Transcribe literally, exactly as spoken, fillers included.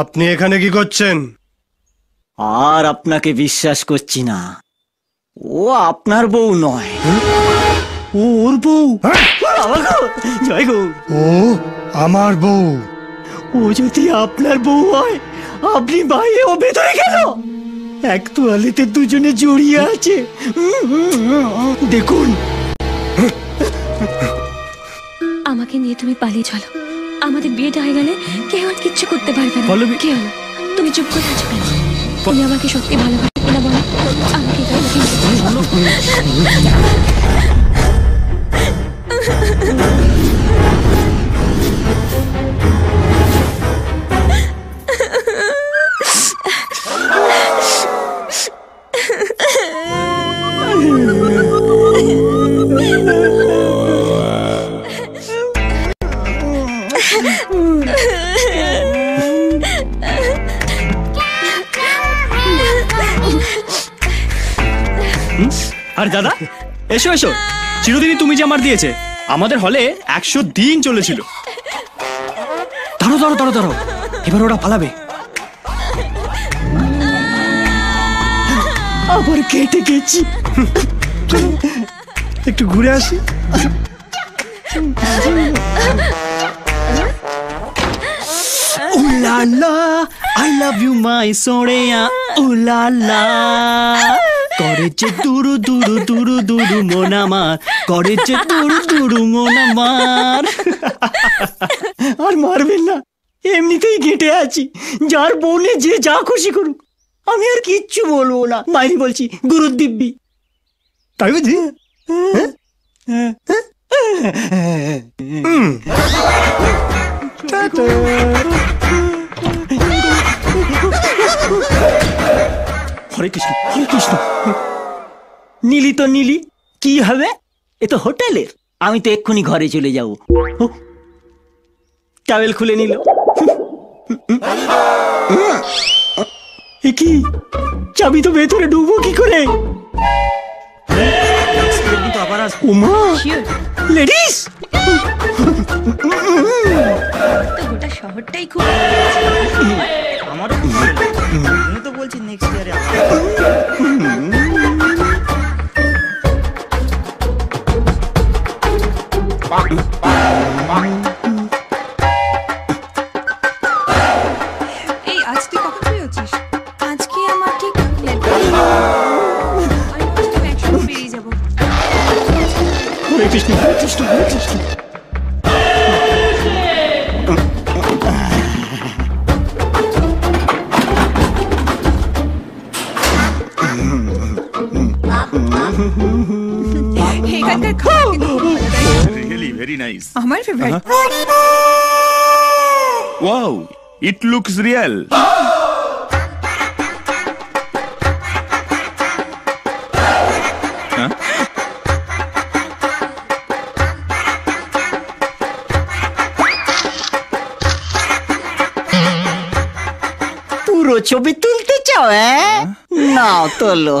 আপনি এখানে কি করছেন? আর আপনাকে বিশ্বাস করছি না, ও আপনার বউ নয়, ওর বউ। জয় গো, ও আমার বউ। ও যদি আপনার বউ হয়, আপনি বাইরে ও ভেতরে গেল। এক তোয়ালিতে দুজনে জড়িয়ে আছে, দেখুন। আমাকে নিয়ে তুমি পালিয়ে চলো, আমাদের বিয়েটা হয়ে গেলে কেউ আর কিচ্ছু করতে পারবে না। কে হলো? তুমি চুপ করে আছো কেন? তুমি আমাকে সত্যি ভালোবাসো কিনা বলো। আমাকে আর দাদা এসো এসো, চিরদিনই তুমি যে আমার দিয়েছে আমাদের হলে একশো দিন চলেছিল। দাঁড়ো দাঁড়ো দাঁড়ো দাঁড়ো, এবার ওরা পালাবে। আবার কেটে গেছি, একটু ঘুরে আসি। La la, I love you my soreya, ooh la la. Koreche duru duru duru duru monamar, koreche duru duru monamar. Ar marben na, emnitei gete achi, jar bole je ja khushi koruk, ami ar kichu bolbo na, mairi bolchi gurudibbi. Tai bujhi? Ta-ta. হরে কৃষ্ণ হরে কৃষ্ণ। নীলি তো নীলি, কি হবে? এ তো হোটেলের, আমি তো এক্ষুনি ঘরে চলে যাব। টাওয়েল খুলে নিল, কি চাবি তো ভেতরে, ডুবো কি করে? উমা লেডিস, গোটা শহরটাই খুব আমার। আমি তো বলছি নেক্সট ইয়ারে। এই আজ তুই কখন ফ্রি হচ্ছিস? আজকে আমার ঠিক বেরিয়ে যাবো। Very nice. আমার favourite. Wow, it looks real. পুরো ছবি তুলতে চাও? হ্যাঁ, নাও তোলো।